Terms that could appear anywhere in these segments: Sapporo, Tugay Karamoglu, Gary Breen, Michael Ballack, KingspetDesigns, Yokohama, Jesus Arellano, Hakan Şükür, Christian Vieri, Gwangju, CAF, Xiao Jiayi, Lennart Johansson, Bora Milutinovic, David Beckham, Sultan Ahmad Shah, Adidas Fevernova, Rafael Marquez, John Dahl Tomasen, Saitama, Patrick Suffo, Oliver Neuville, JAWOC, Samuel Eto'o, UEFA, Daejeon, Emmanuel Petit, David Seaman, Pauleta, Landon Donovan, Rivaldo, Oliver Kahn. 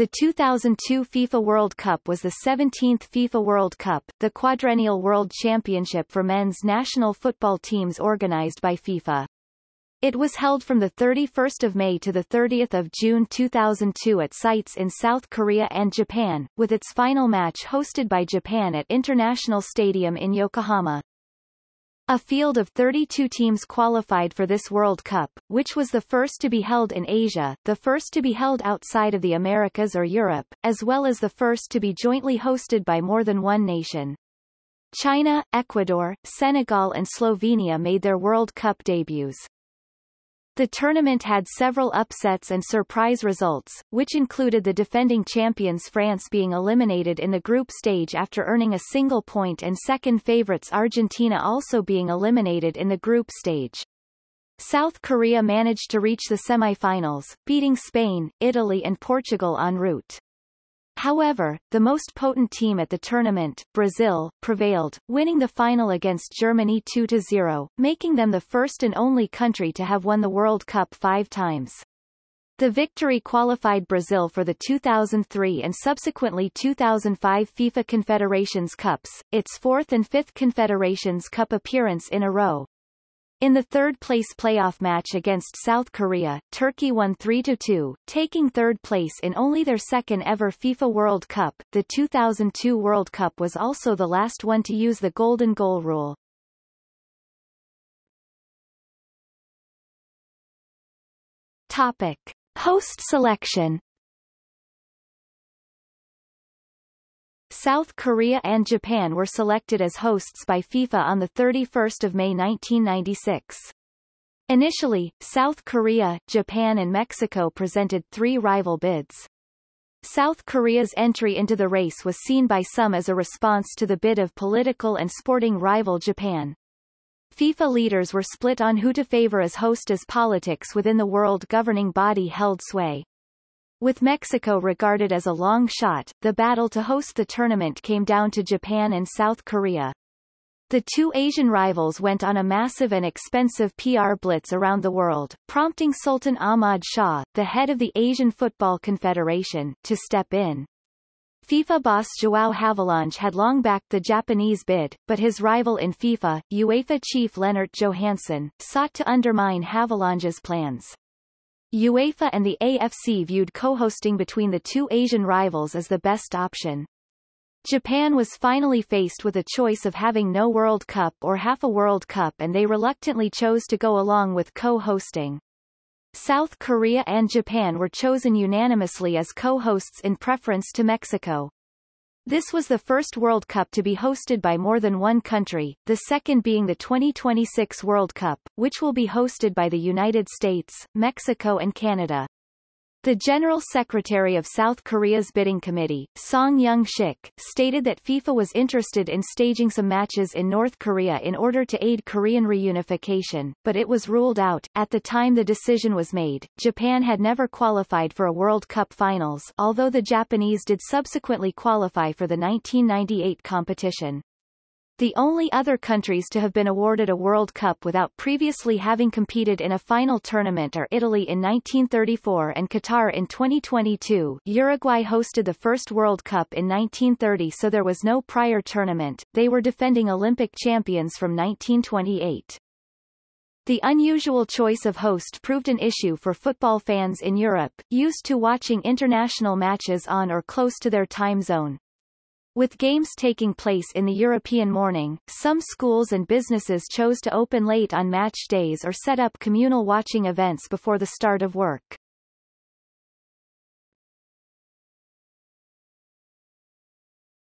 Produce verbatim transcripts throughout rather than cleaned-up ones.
The two thousand two FIFA World Cup was the seventeenth FIFA World Cup, the quadrennial world championship for men's national football teams organized by FIFA. It was held from the thirty-first of May to the thirtieth of June two thousand two at sites in South Korea and Japan, with its final match hosted by Japan at International Stadium in Yokohama. A field of thirty-two teams qualified for this World Cup, which was the first to be held in Asia, the first to be held outside of the Americas or Europe, as well as the first to be jointly hosted by more than one nation. China, Ecuador, Senegal and Slovenia made their World Cup debuts. The tournament had several upsets and surprise results, which included the defending champions France being eliminated in the group stage after earning a single point and second favourites Argentina also being eliminated in the group stage. South Korea managed to reach the semi-finals, beating Spain, Italy and Portugal en route. However, the most potent team at the tournament, Brazil, prevailed, winning the final against Germany two to zero, making them the first and only country to have won the World Cup five times. The victory qualified Brazil for the two thousand three and subsequently two thousand five FIFA Confederations Cups, its fourth and fifth Confederations Cup appearance in a row. In the third-place playoff match against South Korea, Turkey won three to two, taking third place in only their second-ever FIFA World Cup. The two thousand two World Cup was also the last one to use the golden goal rule. Topic: Host selection. South Korea and Japan were selected as hosts by FIFA on the thirty-first of May nineteen ninety-six. Initially, South Korea, Japan and Mexico presented three rival bids. South Korea's entry into the race was seen by some as a response to the bid of political and sporting rival Japan. FIFA leaders were split on who to favor as host as politics within the world governing body held sway. With Mexico regarded as a long shot, the battle to host the tournament came down to Japan and South Korea. The two Asian rivals went on a massive and expensive P R blitz around the world, prompting Sultan Ahmad Shah, the head of the Asian Football Confederation, to step in. FIFA boss João Havelange had long backed the Japanese bid, but his rival in FIFA, UEFA chief Lennart Johansson, sought to undermine Havelange's plans. UEFA and the A F C viewed co-hosting between the two Asian rivals as the best option. Japan was finally faced with a choice of having no World Cup or half a World Cup, and they reluctantly chose to go along with co-hosting. South Korea and Japan were chosen unanimously as co-hosts in preference to Mexico. This was the first World Cup to be hosted by more than one country, the second being the twenty twenty-six World Cup, which will be hosted by the United States, Mexico and Canada. The General Secretary of South Korea's bidding committee, Song Yung-sik, stated that FIFA was interested in staging some matches in North Korea in order to aid Korean reunification, but it was ruled out. At the time the decision was made, Japan had never qualified for a World Cup finals, although the Japanese did subsequently qualify for the nineteen ninety-eight competition. The only other countries to have been awarded a World Cup without previously having competed in a final tournament are Italy in nineteen thirty-four and Qatar in twenty twenty-two. Uruguay hosted the first World Cup in nineteen thirty, so there was no prior tournament. They were defending Olympic champions from nineteen twenty-eight. The unusual choice of host proved an issue for football fans in Europe, used to watching international matches on or close to their time zone. With games taking place in the European morning, some schools and businesses chose to open late on match days or set up communal watching events before the start of work.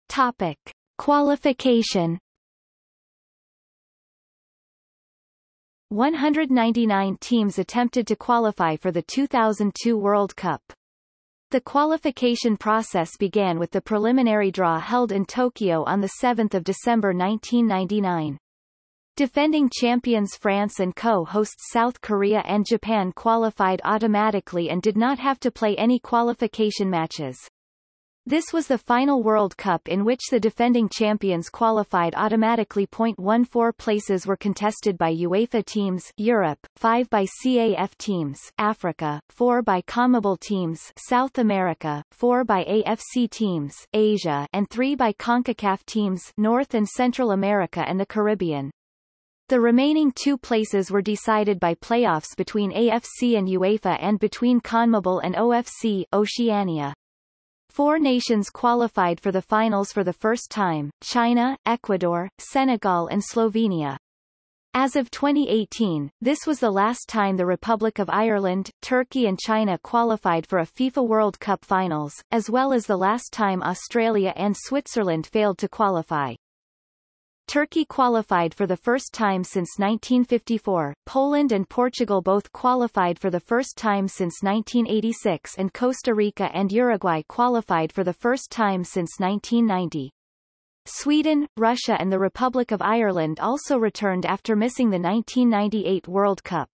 Topic: Qualification. one hundred ninety-nine teams attempted to qualify for the two thousand two World Cup. The qualification process began with the preliminary draw held in Tokyo on the seventh of December nineteen ninety-nine. Defending champions France and co-hosts South Korea and Japan qualified automatically and did not have to play any qualification matches. This was the final World Cup in which the defending champions qualified automatically. zero point one four places were contested by UEFA teams Europe, five by C A F teams Africa, four by CONMEBOL teams South America, four by A F C teams Asia, and three by CONCACAF teams North and Central America and the Caribbean. The remaining two places were decided by playoffs between A F C and UEFA and between CONMEBOL and O F C, Oceania. Four nations qualified for the finals for the first time: China, Ecuador, Senegal and Slovenia. As of twenty eighteen, this was the last time the Republic of Ireland, Turkey and China qualified for a FIFA World Cup finals, as well as the last time Australia and Switzerland failed to qualify. Turkey qualified for the first time since nineteen fifty-four, Poland and Portugal both qualified for the first time since nineteen eighty-six, and Costa Rica and Uruguay qualified for the first time since nineteen ninety. Sweden, Russia and the Republic of Ireland also returned after missing the nineteen ninety-eight World Cup.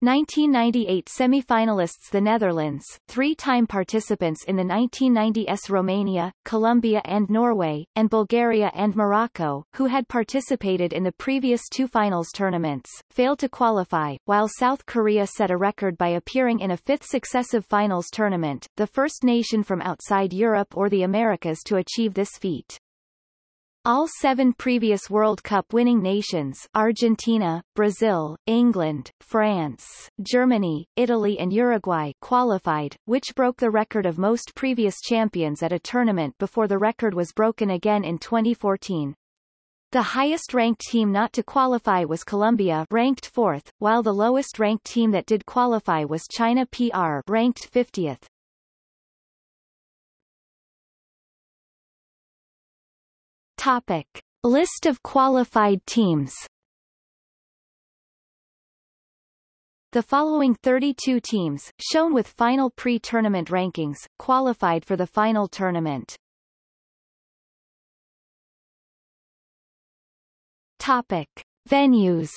nineteen ninety-eight semi-finalists: the Netherlands, three-time participants in the nineteen nineties Romania, Colombia and Norway, and Bulgaria and Morocco, who had participated in the previous two finals tournaments, failed to qualify, while South Korea set a record by appearing in a fifth successive finals tournament, the first nation from outside Europe or the Americas to achieve this feat. All seven previous World Cup winning nations Argentina, Brazil, England, France, Germany, Italy and Uruguay qualified, which broke the record of most previous champions at a tournament before the record was broken again in twenty fourteen. The highest-ranked team not to qualify was Colombia, ranked fourth, while the lowest-ranked team that did qualify was China P R, ranked fiftieth. Topic. List of qualified teams. The following thirty-two teams, shown with final pre-tournament rankings, qualified for the final tournament. Topic. Venues.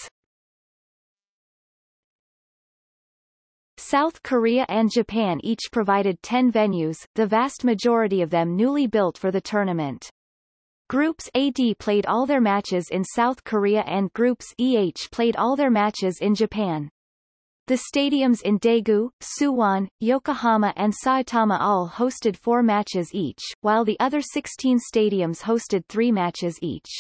South Korea and Japan each provided ten venues, the vast majority of them newly built for the tournament. Groups A D played all their matches in South Korea and Groups E H played all their matches in Japan. The stadiums in Daegu, Suwon, Yokohama and Saitama all hosted four matches each, while the other sixteen stadiums hosted three matches each.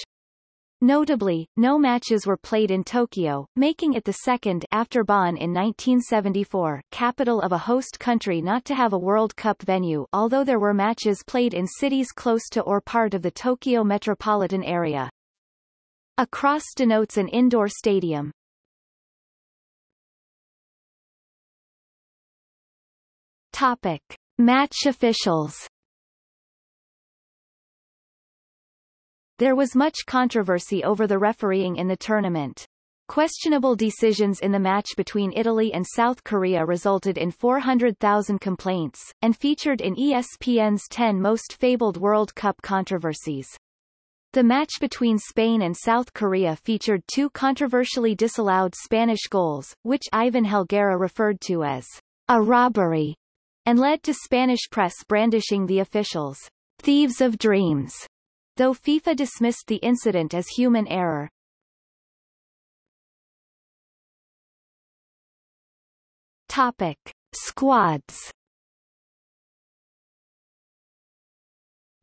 Notably, no matches were played in Tokyo, making it the second, after Bonn in nineteen seventy-four, capital of a host country not to have a World Cup venue, although there were matches played in cities close to or part of the Tokyo metropolitan area. A cross denotes an indoor stadium. Topic. Match officials. There was much controversy over the refereeing in the tournament. Questionable decisions in the match between Italy and South Korea resulted in four hundred thousand complaints, and featured in E S P N's ten Most Fabled World Cup controversies. The match between Spain and South Korea featured two controversially disallowed Spanish goals, which Ivan Helguera referred to as a robbery, and led to Spanish press brandishing the officials, thieves of dreams, though FIFA dismissed the incident as human error. Topic. Squads.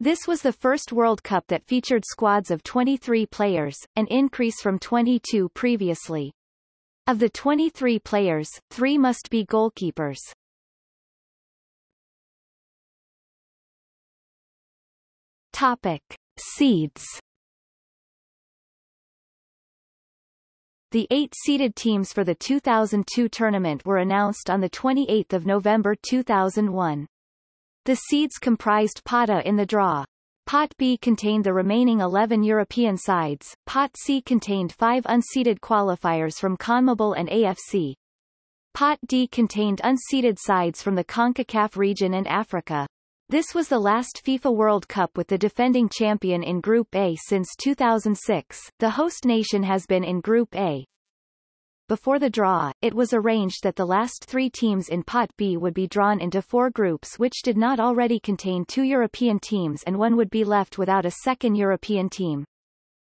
This was the first World Cup that featured squads of twenty-three players, an increase from twenty-two previously. Of the twenty-three players, three must be goalkeepers. Topic. Seeds. The eight-seeded teams for the two thousand two tournament were announced on the twenty-eighth of November two thousand one. The seeds comprised Pot A in the draw. Pot B contained the remaining eleven European sides, Pot C contained five unseeded qualifiers from CONMEBOL and A F C. Pot D contained unseeded sides from the CONCACAF region and Africa. This was the last FIFA World Cup with the defending champion in Group A since two thousand six. The host nation has been in Group A. Before the draw, it was arranged that the last three teams in Pot B would be drawn into four groups which did not already contain two European teams, and one would be left without a second European team.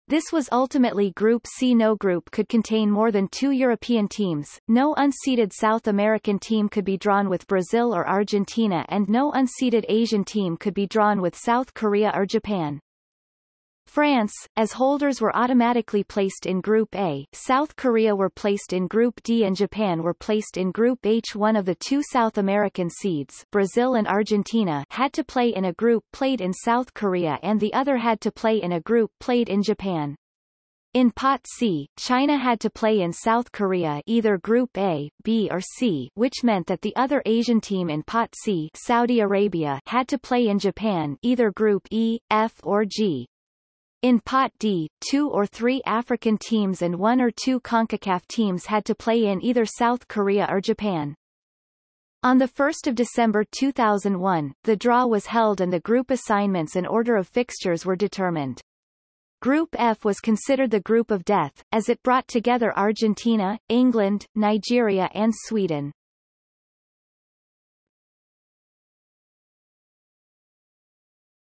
This was ultimately Group C. No group could contain more than two European teams, no unseeded South American team could be drawn with Brazil or Argentina, and no unseeded Asian team could be drawn with South Korea or Japan. France, as holders, were automatically placed in Group A, South Korea were placed in Group D, and Japan were placed in Group H. One of the two South American seeds, Brazil and Argentina, had to play in a group played in South Korea, and the other had to play in a group played in Japan. In Pot C, China had to play in South Korea, either Group A, B or C, which meant that the other Asian team in Pot C, Saudi Arabia, had to play in Japan, either Group E, F or G. In Pot D, two or three African teams and one or two CONCACAF teams had to play in either South Korea or Japan. On the first of December two thousand one, the draw was held and the group assignments and order of fixtures were determined. Group F was considered the group of death, as it brought together Argentina, England, Nigeria and Sweden.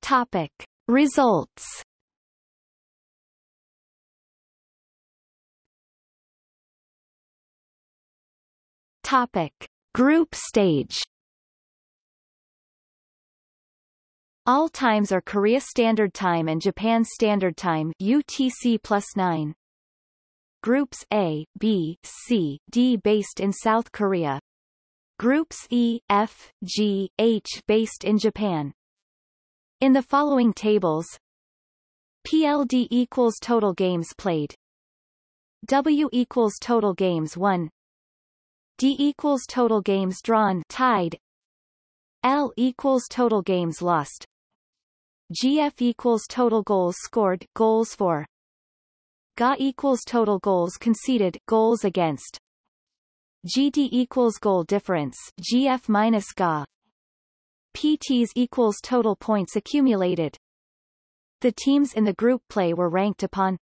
Topic. Results. Topic. Group stage. All times are Korea Standard Time and Japan Standard Time U T C plus nine. Groups A, B, C, D based in South Korea. Groups E, F, G, H based in Japan. In the following tables, P L D equals total games played, W equals total games won, D equals total games drawn tied, L equals total games lost, G F equals total goals scored goals for, G A equals total goals conceded goals against, G D equals goal difference G F minus G A, P Ts equals total points accumulated. The teams in the group play were ranked upon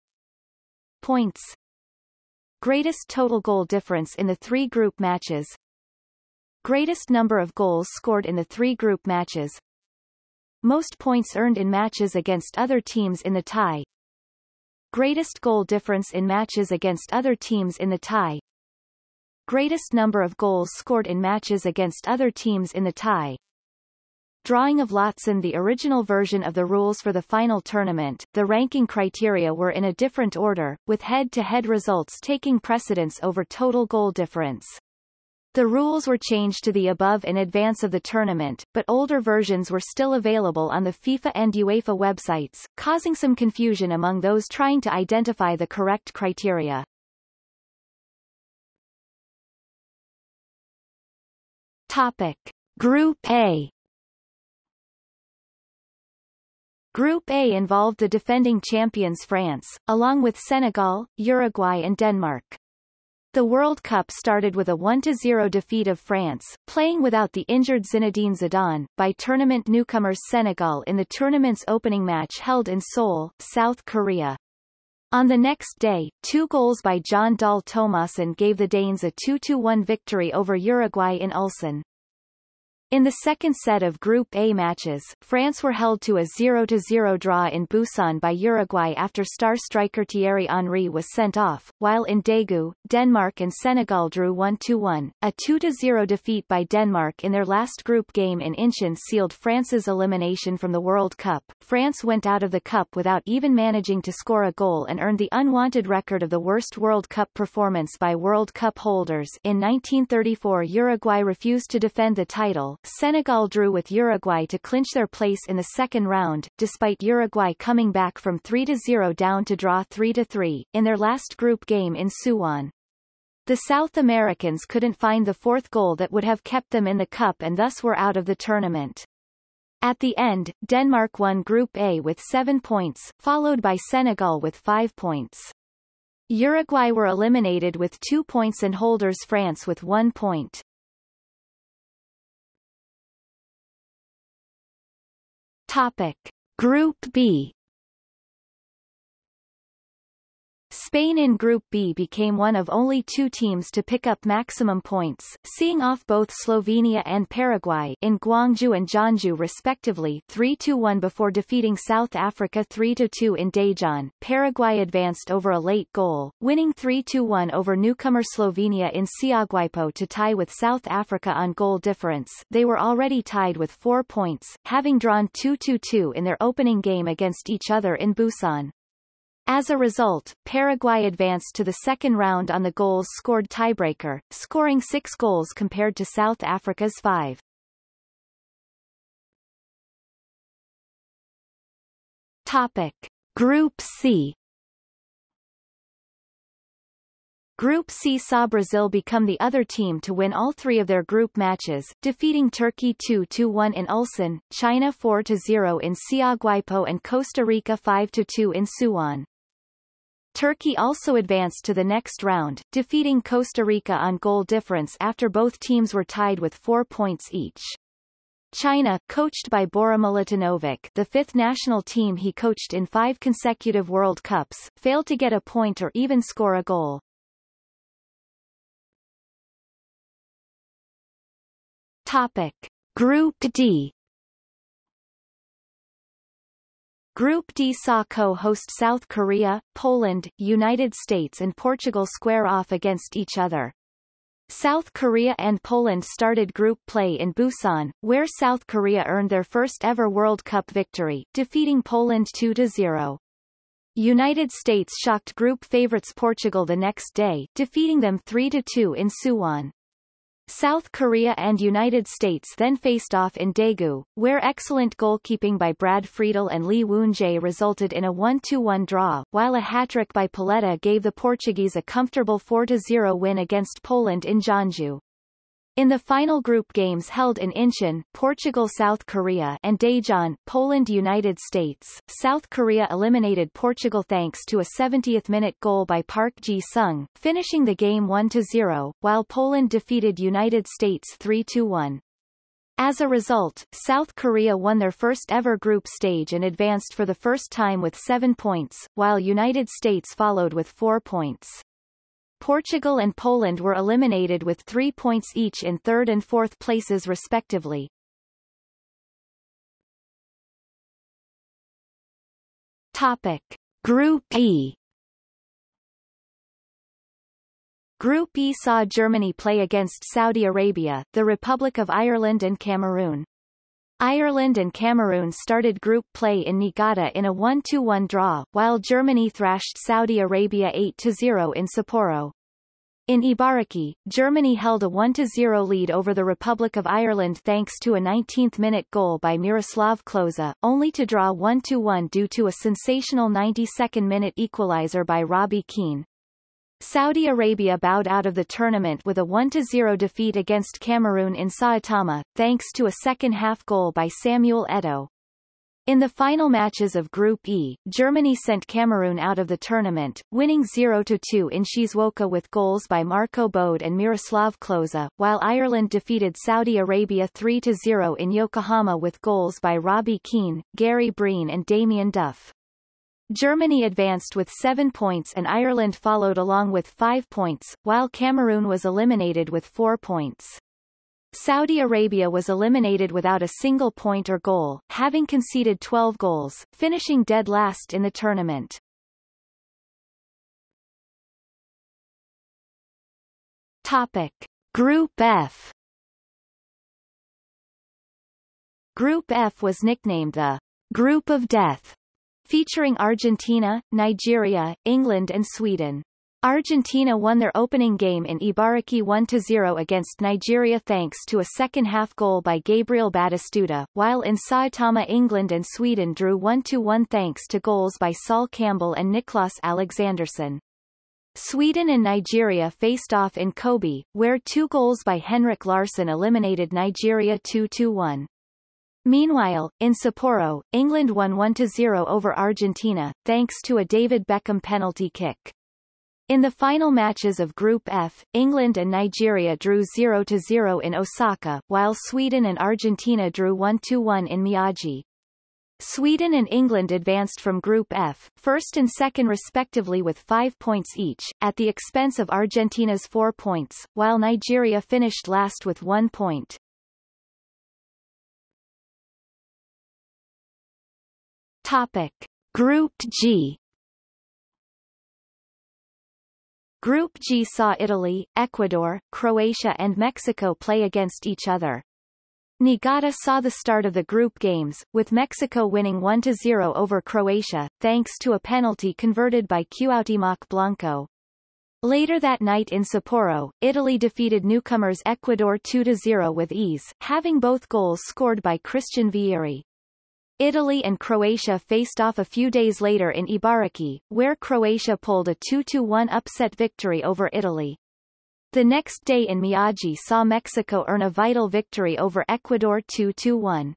points, greatest total goal difference in the three group matches, greatest number of goals scored in the three group matches, most points earned in matches against other teams in the tie, greatest goal difference in matches against other teams in the tie, greatest number of goals scored in matches against other teams in the tie. Drawing of lots. In the original version of the rules for the final tournament, the ranking criteria were in a different order, with head-to-head results taking precedence over total goal difference. The rules were changed to the above in advance of the tournament, but older versions were still available on the FIFA and UEFA websites, causing some confusion among those trying to identify the correct criteria. Topic. Group A. Group A involved the defending champions France, along with Senegal, Uruguay and Denmark. The World Cup started with a one to zero defeat of France, playing without the injured Zinedine Zidane, by tournament newcomers Senegal in the tournament's opening match held in Seoul, South Korea. On the next day, two goals by John Dahl Tomasen gave the Danes a two to one victory over Uruguay in Ulsan. In the second set of Group A matches, France were held to a zero to zero draw in Busan by Uruguay after star striker Thierry Henry was sent off, while in Daegu, Denmark and Senegal drew one to one, a two to zero defeat by Denmark in their last group game in Incheon sealed France's elimination from the World Cup. France went out of the Cup without even managing to score a goal and earned the unwanted record of the worst World Cup performance by World Cup holders. In nineteen thirty-four, Uruguay refused to defend the title. Senegal drew with Uruguay to clinch their place in the second round, despite Uruguay coming back from three to zero down to draw three to three, in their last group game in Suwon. The South Americans couldn't find the fourth goal that would have kept them in the cup and thus were out of the tournament. At the end, Denmark won Group A with seven points, followed by Senegal with five points. Uruguay were eliminated with two points and holders France with one point. Topic. Group B. Spain in Group B became one of only two teams to pick up maximum points, seeing off both Slovenia and Paraguay in Guangzhou and Jeonju respectively three to one before defeating South Africa three to two in Daejeon. Paraguay advanced over a late goal, winning three to one over newcomer Slovenia in Siaguaipo to tie with South Africa on goal difference. They were already tied with four points, having drawn two to two in their opening game against each other in Busan. As a result, Paraguay advanced to the second round on the goals scored tiebreaker, scoring six goals compared to South Africa's five. Topic: Group C. Group C saw Brazil become the other team to win all three of their group matches, defeating Turkey two to one in Ulsan, China four to zero in Siaguaipo and Costa Rica five to two in Suwon. Turkey also advanced to the next round, defeating Costa Rica on goal difference after both teams were tied with four points each. China, coached by Bora Milutinovic, the fifth national team he coached in five consecutive World Cups, failed to get a point or even score a goal. Topic: Group D. Group D saw co-host South Korea, Poland, United States and Portugal square off against each other. South Korea and Poland started group play in Busan, where South Korea earned their first ever World Cup victory, defeating Poland two to zero. United States shocked group favorites Portugal the next day, defeating them three to two in Suwon. South Korea and United States then faced off in Daegu, where excellent goalkeeping by Brad Friedel and Lee Woon-jae resulted in a one to one draw, while a hat-trick by Pauleta gave the Portuguese a comfortable four to zero win against Poland in Jeonju. In the final group games held in Incheon, Portugal-South Korea and Daejeon, Poland-United States, South Korea eliminated Portugal thanks to a seventieth minute goal by Park Ji-sung, finishing the game one to zero, while Poland defeated United States three to one. As a result, South Korea won their first ever group stage and advanced for the first time with seven points, while United States followed with four points. Portugal and Poland were eliminated with three points each in third and fourth places respectively. Topic: Group E. Group E saw Germany play against Saudi Arabia, the Republic of Ireland and Cameroon. Ireland and Cameroon started group play in Niigata in a one to one draw, while Germany thrashed Saudi Arabia eight to zero in Sapporo. In Ibaraki, Germany held a one to zero lead over the Republic of Ireland thanks to a nineteenth minute goal by Miroslav Klose, only to draw one to one due to a sensational ninety-second minute equalizer by Robbie Keane. Saudi Arabia bowed out of the tournament with a one to zero defeat against Cameroon in Saitama, thanks to a second-half goal by Samuel Eto'o. In the final matches of Group E, Germany sent Cameroon out of the tournament, winning zero to two in Shizuoka with goals by Marco Bode and Miroslav Klose, while Ireland defeated Saudi Arabia three to zero in Yokohama with goals by Robbie Keane, Gary Breen and Damian Duff. Germany advanced with seven points and Ireland followed along with five points, while Cameroon was eliminated with four points. Saudi Arabia was eliminated without a single point or goal, having conceded twelve goals, finishing dead last in the tournament. Topic: Group F. Group F was nicknamed the Group of Death, featuring Argentina, Nigeria, England and Sweden. Argentina won their opening game in Ibaraki one to zero against Nigeria thanks to a second-half goal by Gabriel Batistuta, while in Saitama England and Sweden drew one to one thanks to goals by Saul Campbell and Niklas Alexandersson. Sweden and Nigeria faced off in Kobe, where two goals by Henrik Larsson eliminated Nigeria two to one. Meanwhile, in Sapporo, England won one to zero over Argentina, thanks to a David Beckham penalty kick. In the final matches of Group F, England and Nigeria drew zero to zero in Osaka, while Sweden and Argentina drew one to one in Miyagi. Sweden and England advanced from Group F, first and second respectively with five points each, at the expense of Argentina's four points, while Nigeria finished last with one point. Topic. Group G. Group G saw Italy, Ecuador, Croatia and Mexico play against each other. Niigata saw the start of the group games, with Mexico winning one to zero over Croatia, thanks to a penalty converted by Cuauhtémoc Blanco. Later that night in Sapporo, Italy defeated newcomers Ecuador two to zero with ease, having both goals scored by Christian Vieri. Italy and Croatia faced off a few days later in Ibaraki, where Croatia pulled a two to one upset victory over Italy. The next day in Miyagi saw Mexico earn a vital victory over Ecuador two to one.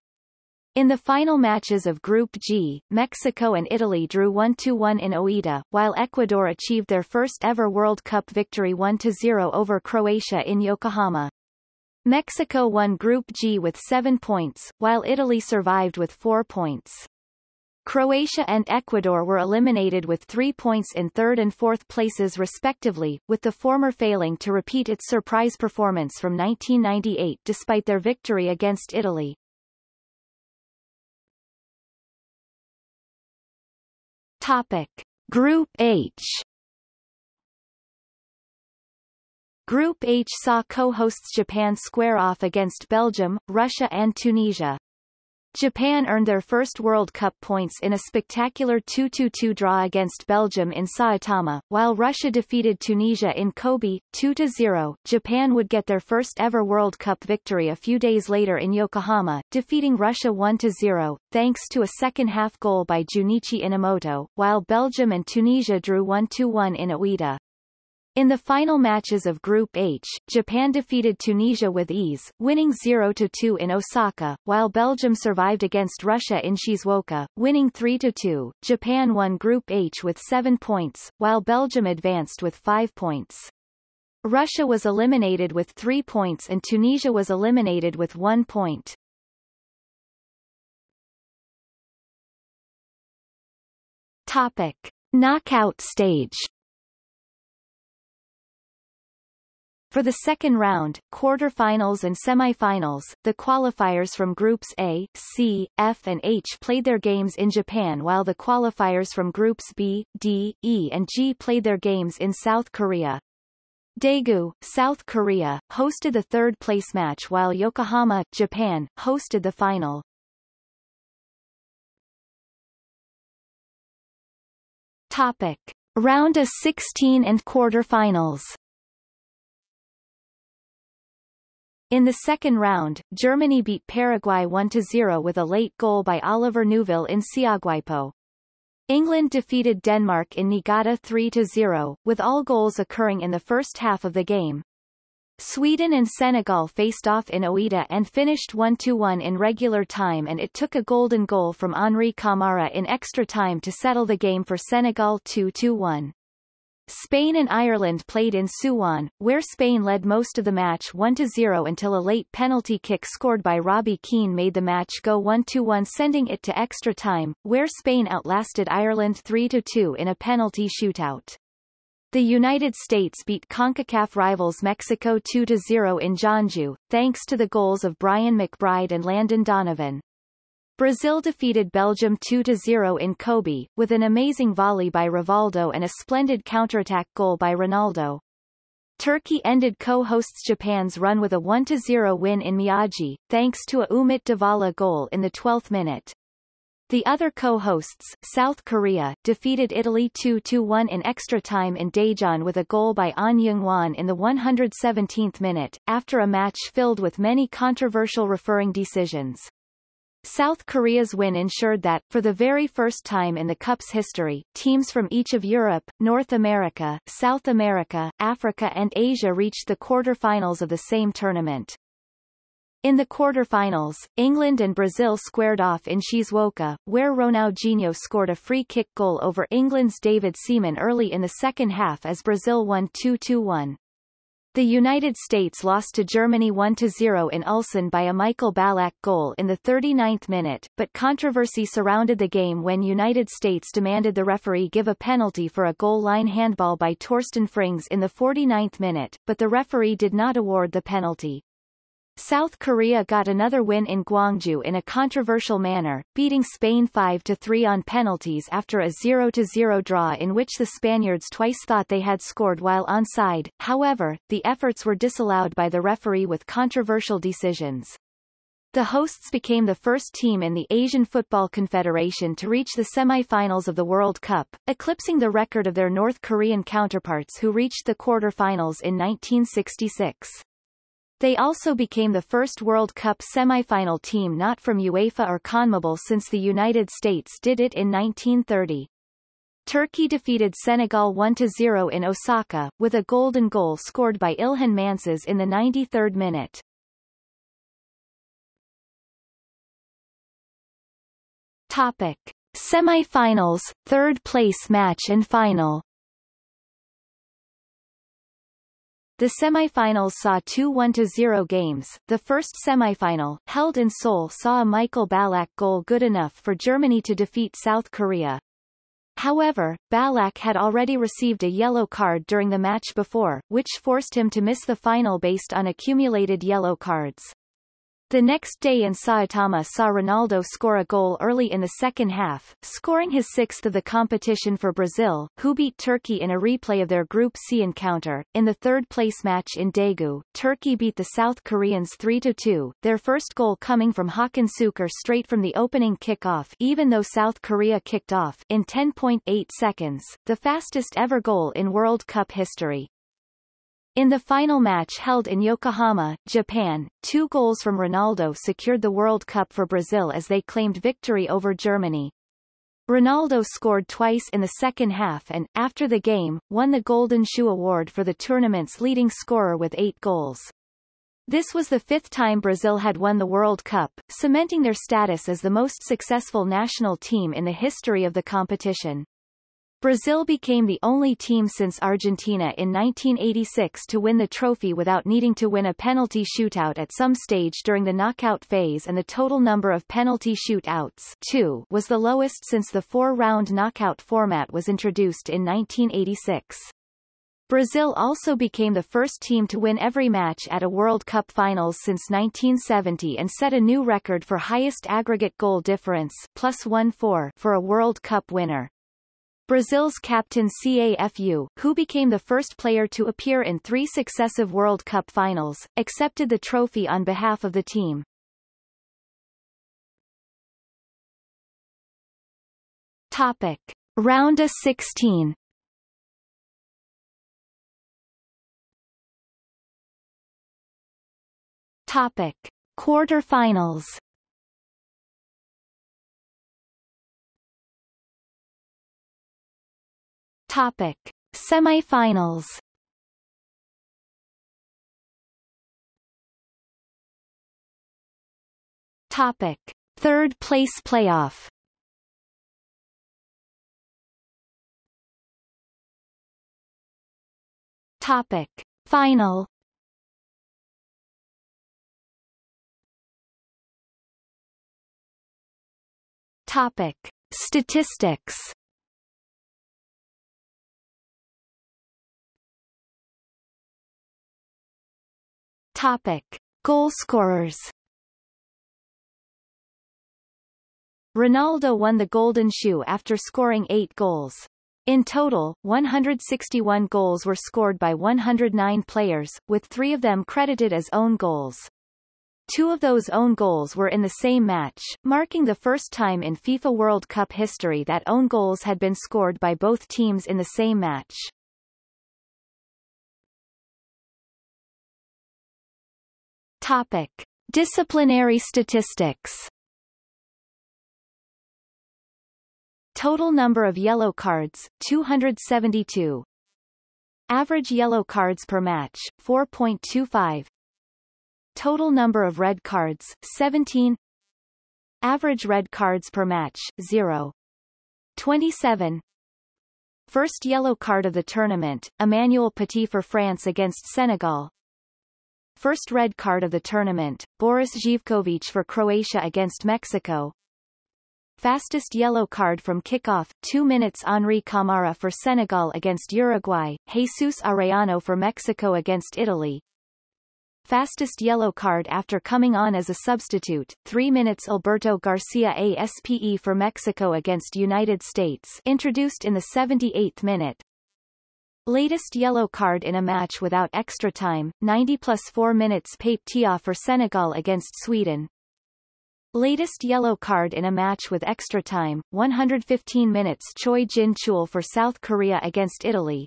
In the final matches of Group G, Mexico and Italy drew one to one in Oita, while Ecuador achieved their first-ever World Cup victory one to zero over Croatia in Yokohama. Mexico won Group G with seven points, while Italy survived with four points. Croatia and Ecuador were eliminated with three points in third and fourth places respectively, with the former failing to repeat its surprise performance from nineteen ninety-eight despite their victory against Italy. Topic. Group H. Group H saw co-hosts Japan square off against Belgium, Russia and Tunisia. Japan earned their first World Cup points in a spectacular two to two draw against Belgium in Saitama, while Russia defeated Tunisia in Kobe, two to zero. Japan would get their first ever World Cup victory a few days later in Yokohama, defeating Russia one to zero, thanks to a second-half goal by Junichi Inamoto, while Belgium and Tunisia drew one to one in Oita. In the final matches of Group H, Japan defeated Tunisia with ease, winning zero to two in Osaka, while Belgium survived against Russia in Shizuoka, winning three to two. Japan won Group H with seven points, while Belgium advanced with five points. Russia was eliminated with three points and Tunisia was eliminated with one point. Topic. Knockout stage. For the second round, quarterfinals and semifinals, the qualifiers from Groups A, C, F and H played their games in Japan while the qualifiers from Groups B, D, E and G played their games in South Korea. Daegu, South Korea, hosted the third-place match while Yokohama, Japan, hosted the final. Topic. Round of sixteen and quarterfinals. In the second round, Germany beat Paraguay one to zero with a late goal by Oliver Neuville in Siaguaipo. England defeated Denmark in Niigata three to zero, with all goals occurring in the first half of the game. Sweden and Senegal faced off in Oita and finished one to one in regular time, and it took a golden goal from Henri Camara in extra time to settle the game for Senegal two to one. Spain and Ireland played in Suwon, where Spain led most of the match one to zero until a late penalty kick scored by Robbie Keane made the match go one to one, sending it to extra time, where Spain outlasted Ireland three to two in a penalty shootout. The United States beat CONCACAF rivals Mexico two to zero in Jeonju, thanks to the goals of Brian McBride and Landon Donovan. Brazil defeated Belgium two to zero in Kobe, with an amazing volley by Rivaldo and a splendid counterattack goal by Ronaldo. Turkey ended co-hosts Japan's run with a one to zero win in Miyagi, thanks to a Umut Davala goal in the twelfth minute. The other co-hosts, South Korea, defeated Italy two to one in extra time in Daejeon with a goal by An Young-hwan in the one hundred seventeenth minute, after a match filled with many controversial refereeing decisions. South Korea's win ensured that, for the very first time in the Cup's history, teams from each of Europe, North America, South America, Africa and Asia reached the quarterfinals of the same tournament. In the quarterfinals, England and Brazil squared off in Shizuoka, where Ronaldinho scored a free-kick goal over England's David Seaman early in the second half as Brazil won two to one. The United States lost to Germany one to zero in Ulsan by a Michael Ballack goal in the thirty-ninth minute, but controversy surrounded the game when United States demanded the referee give a penalty for a goal-line handball by Torsten Frings in the forty-ninth minute, but the referee did not award the penalty. South Korea got another win in Gwangju in a controversial manner, beating Spain five to three on penalties after a zero to zero draw in which the Spaniards twice thought they had scored while onside. However, the efforts were disallowed by the referee with controversial decisions. The hosts became the first team in the Asian Football Confederation to reach the semi-finals of the World Cup, eclipsing the record of their North Korean counterparts who reached the quarter-finals in nineteen sixty-six. They also became the first World Cup semi-final team not from UEFA or CONMEBOL since the United States did it in nineteen thirty. Turkey defeated Senegal one to zero in Osaka, with a golden goal scored by İlhan Mansız in the ninety-third minute. Topic: Semi-finals, third-place match and final. The semi-finals saw two one to zero games. The first semi-final, held in Seoul, saw a Michael Ballack goal good enough for Germany to defeat South Korea. However, Ballack had already received a yellow card during the match before, which forced him to miss the final based on accumulated yellow cards. The next day in Saitama saw Ronaldo score a goal early in the second half, scoring his sixth of the competition for Brazil, who beat Turkey in a replay of their Group C encounter. In the third-place match in Daegu, Turkey beat the South Koreans three to two, their first goal coming from Hakan Şükür straight from the opening kickoff, even though South Korea kicked off in ten point eight seconds, the fastest ever goal in World Cup history. In the final match held in Yokohama, Japan, two goals from Ronaldo secured the World Cup for Brazil as they claimed victory over Germany. Ronaldo scored twice in the second half and, after the game, won the Golden Shoe Award for the tournament's leading scorer with eight goals. This was the fifth time Brazil had won the World Cup, cementing their status as the most successful national team in the history of the competition. Brazil became the only team since Argentina in nineteen eighty-six to win the trophy without needing to win a penalty shootout at some stage during the knockout phase, and the total number of penalty shootouts two, was the lowest since the four-round knockout format was introduced in nineteen eighty-six. Brazil also became the first team to win every match at a World Cup finals since nineteen seventy and set a new record for highest aggregate goal difference plus one four for a World Cup winner. Brazil's captain C A F U, who became the first player to appear in three successive World Cup finals, accepted the trophy on behalf of the team. Topic: Round of sixteen. Topic: Quarter-finals. Topic: Semi-finals. Topic: Third place playoff. Topic: Final. Topic: Statistics. Topic: Goal scorers. Ronaldo won the Golden Shoe after scoring eight goals. In total, one hundred sixty-one goals were scored by one hundred nine players, with three of them credited as own goals. Two of those own goals were in the same match, marking the first time in FIFA World Cup history that own goals had been scored by both teams in the same match. Topic: Disciplinary statistics. Total number of yellow cards, two hundred seventy-two. Average yellow cards per match, four point two five. Total number of red cards, seventeen. Average red cards per match, zero point two seven. First yellow card of the tournament, Emmanuel Petit for France against Senegal. First red card of the tournament, Boris Zhivkovic for Croatia against Mexico. Fastest yellow card from kickoff, two minutes, Henri Camara for Senegal against Uruguay, Jesus Arellano for Mexico against Italy. Fastest yellow card after coming on as a substitute, three minutes, Alberto Garcia Aspe for Mexico against United States, introduced in the seventy-eighth minute. Latest yellow card in a match without extra time, ninety plus four minutes, Pape Tia for Senegal against Sweden. Latest yellow card in a match with extra time, one hundred fifteen minutes, Choi Jin-chul for South Korea against Italy.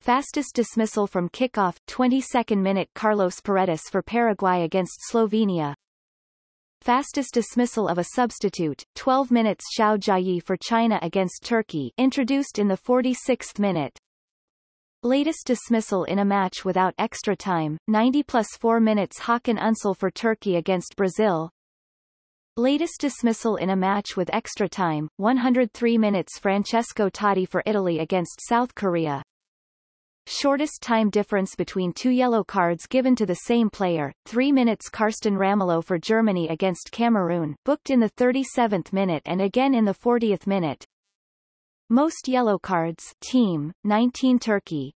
Fastest dismissal from kickoff, twenty-second minute, Carlos Paredes for Paraguay against Slovenia. Fastest dismissal of a substitute, twelve minutes, Xiao Jiayi for China against Turkey, introduced in the forty-sixth minute. Latest dismissal in a match without extra time, ninety plus four minutes, Hakan Ünsal for Turkey against Brazil. Latest dismissal in a match with extra time, one hundred three minutes, Francesco Totti for Italy against South Korea. Shortest time difference between two yellow cards given to the same player, three minutes, Karsten Ramelow for Germany against Cameroon, booked in the thirty-seventh minute and again in the fortieth minute. Most yellow cards, team, nineteen, Turkey.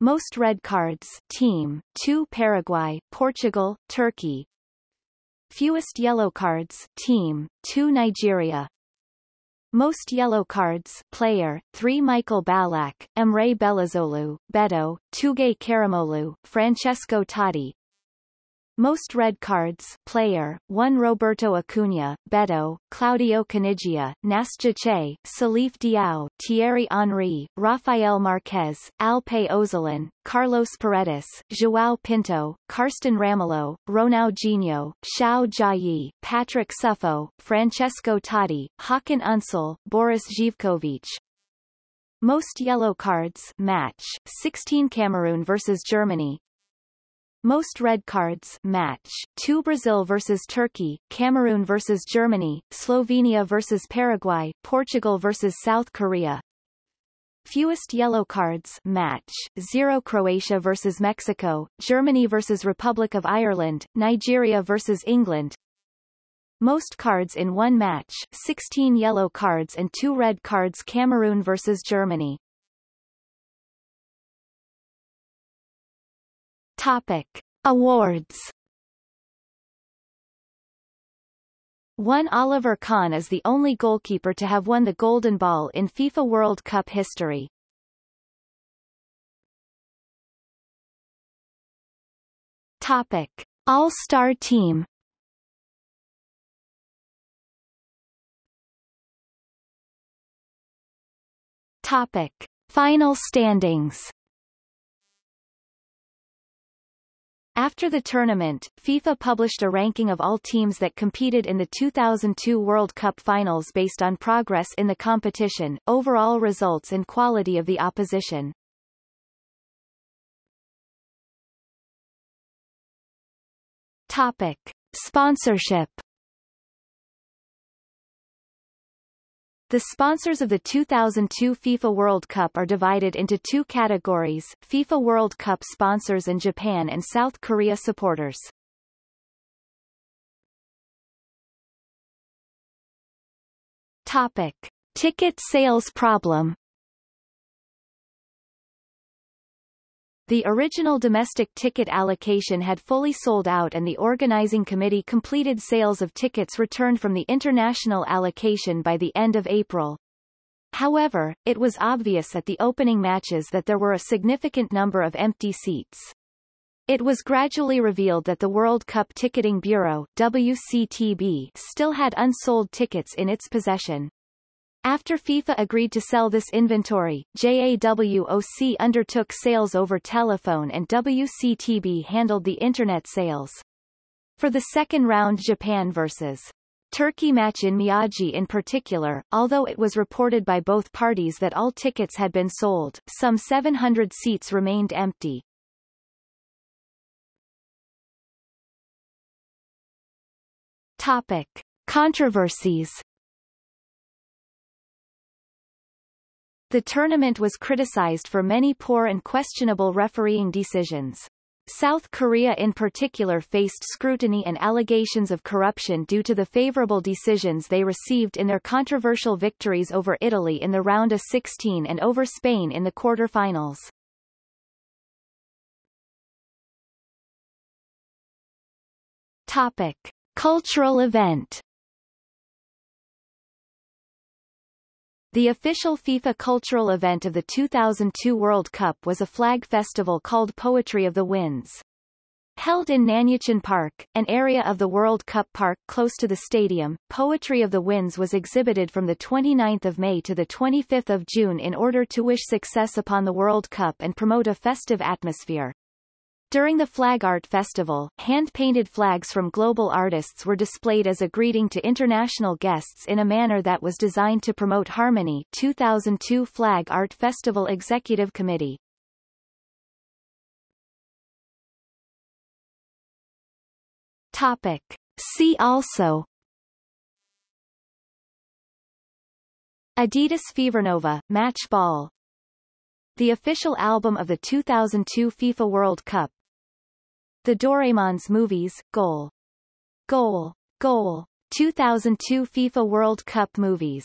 Most red cards, team, two, Paraguay, Portugal, Turkey. Fewest yellow cards, team, two, Nigeria. Most yellow cards, player, three, Michael Ballack, Emre Belözoğlu, Beto, Tugay Karamoglu, Francesco Totti. Most red cards, player, one, Roberto Acuña, Beto, Claudio Canigia, Nascice, Salif Diao, Thierry Henry, Rafael Marquez, Alpe Ozolin, Carlos Paredes, João Pinto, Karsten Ramelow, Ronaldinho, Xiao Jiayi, Patrick Suffo, Francesco Totti, Hakan Ünsal, Boris Zhivkovic. Most yellow cards, match, sixteen, Cameroon versus Germany. Most red cards, match, two, Brazil versus Turkey, Cameroon versus Germany, Slovenia versus Paraguay, Portugal versus South Korea. Fewest yellow cards, match, zero, Croatia versus Mexico, Germany versus Republic of Ireland, Nigeria versus England. Most cards in one match, sixteen yellow cards and two red cards, Cameroon versus Germany. Topic. Awards. One Oliver Kahn is the only goalkeeper to have won the Golden Ball in FIFA World Cup history. Topic. All-Star Team. Topic. Final standings. After the tournament, FIFA published a ranking of all teams that competed in the two thousand two World Cup finals based on progress in the competition, overall results and quality of the opposition. Topic. Sponsorship. The sponsors of the two thousand two FIFA World Cup are divided into two categories, FIFA World Cup sponsors and Japan and South Korea supporters. Topic. Ticket sales problem. The original domestic ticket allocation had fully sold out and the organizing committee completed sales of tickets returned from the international allocation by the end of April. However, it was obvious at the opening matches that there were a significant number of empty seats. It was gradually revealed that the World Cup Ticketing Bureau (W C T B) still had unsold tickets in its possession. After FIFA agreed to sell this inventory, JAWOC undertook sales over telephone and W C T B handled the internet sales. For the second round Japan versus Turkey match in Miyagi in particular, although it was reported by both parties that all tickets had been sold, some seven hundred seats remained empty. Topic. Controversies. The tournament was criticized for many poor and questionable refereeing decisions. South Korea in particular faced scrutiny and allegations of corruption due to the favorable decisions they received in their controversial victories over Italy in the round of sixteen and over Spain in the quarterfinals. Topic: Cultural event. The official FIFA cultural event of the two thousand two World Cup was a flag festival called Poetry of the Winds. Held in Nanyuchin Park, an area of the World Cup Park close to the stadium, Poetry of the Winds was exhibited from the twenty-ninth of May to the twenty-fifth of June in order to wish success upon the World Cup and promote a festive atmosphere. During the Flag Art Festival, hand-painted flags from global artists were displayed as a greeting to international guests in a manner that was designed to promote harmony. two thousand two Flag Art Festival Executive Committee. Topic. See also: Adidas Fevernova, match ball. The official album of the two thousand two FIFA World Cup. The Doraemon's movies, Goal. Goal. Goal. two thousand two FIFA World Cup movies.